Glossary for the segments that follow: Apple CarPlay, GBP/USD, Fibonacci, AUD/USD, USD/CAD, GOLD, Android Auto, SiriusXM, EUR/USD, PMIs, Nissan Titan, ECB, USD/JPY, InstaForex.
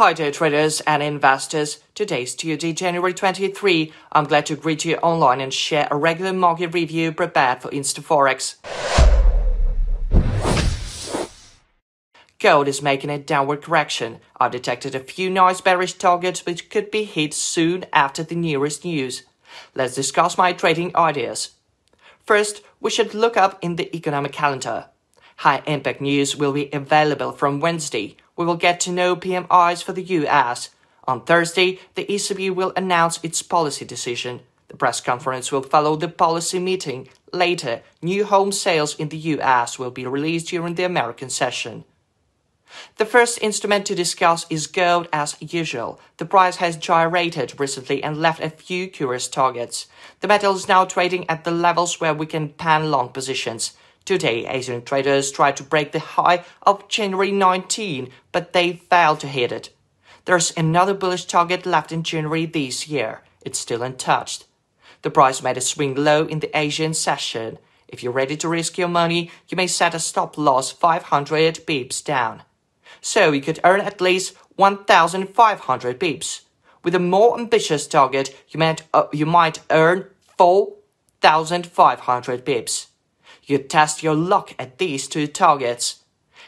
Hi dear traders and investors, today's Tuesday, January 23. I'm glad to greet you online and share a regular market review prepared for InstaForex. Gold is making a downward correction. I've detected a few nice bearish targets which could be hit soon after the nearest news. Let's discuss my trading ideas. First, we should look up in the economic calendar. High impact news will be available from Wednesday. We will get to know PMIs for the US. On Thursday, the ECB will announce its policy decision. The press conference will follow the policy meeting. Later, new home sales in the US will be released during the American session. The first instrument to discuss is gold as usual. The price has gyrated recently and left a few curious targets. The metal is now trading at the levels where we can pan long positions. Today, Asian traders tried to break the high of January 19, but they failed to hit it. There's another bullish target left in January this year. It's still untouched. The price made a swing low in the Asian session. If you're ready to risk your money, you may set a stop loss 500 pips down. So you could earn at least 1,500 pips. With a more ambitious target, you might earn 4,500 pips. You test your luck at these two targets.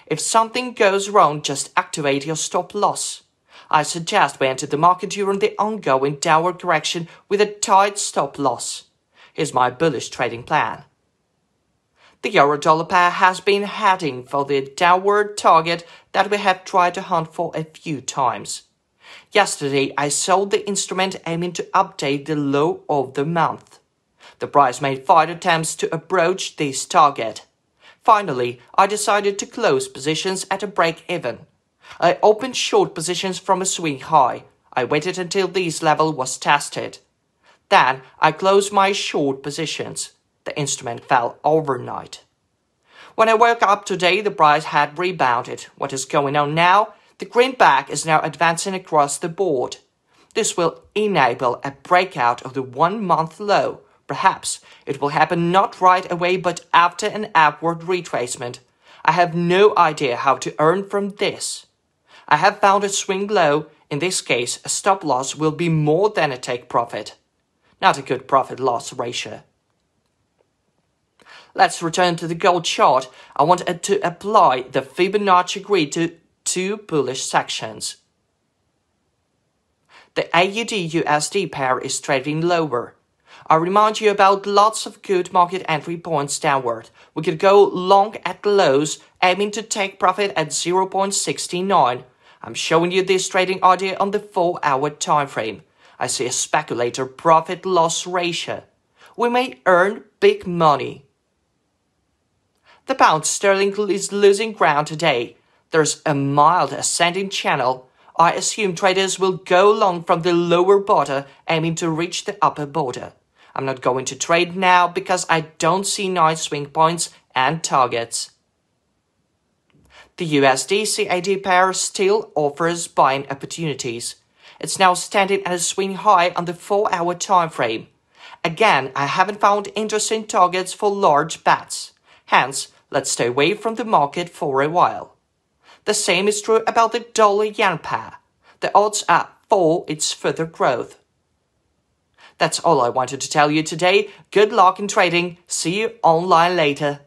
If something goes wrong, just activate your stop loss. I suggest we enter the market during the ongoing downward correction with a tight stop loss. Here's my bullish trading plan. The euro-dollar pair has been heading for the downward target that we have tried to hunt for a few times. Yesterday, I sold the instrument aiming to update the low of the month. The price made 5 attempts to approach this target. Finally, I decided to close positions at a break-even. I opened short positions from a swing high. I waited until this level was tested. Then, I closed my short positions. The instrument fell overnight. When I woke up today, the price had rebounded. What is going on now? The greenback is now advancing across the board. This will enable a breakout of the one-month low. Perhaps it will happen not right away, but after an upward retracement. I have no idea how to earn from this. I have found a swing low. In this case, a stop loss will be more than a take profit. Not a good profit-loss ratio. Let's return to the gold chart. I want to apply the Fibonacci grid to two bullish sections. The AUD/USD pair is trading lower. I remind you about lots of good market entry points downward. We could go long at lows, aiming to take profit at 0.69. I'm showing you this trading idea on the 4-hour time frame. I see a speculator profit-loss ratio. We may earn big money. The pound sterling is losing ground today. There's a mild ascending channel. I assume traders will go long from the lower border, aiming to reach the upper border. I'm not going to trade now because I don't see nice swing points and targets. The USD/CAD pair still offers buying opportunities. It's now standing at a swing high on the 4-hour time frame. Again, I haven't found interesting targets for large bets. Hence, let's stay away from the market for a while. The same is true about the dollar-yen pair. The odds are for its further growth. That's all I wanted to tell you today. Good luck in trading. See you online later.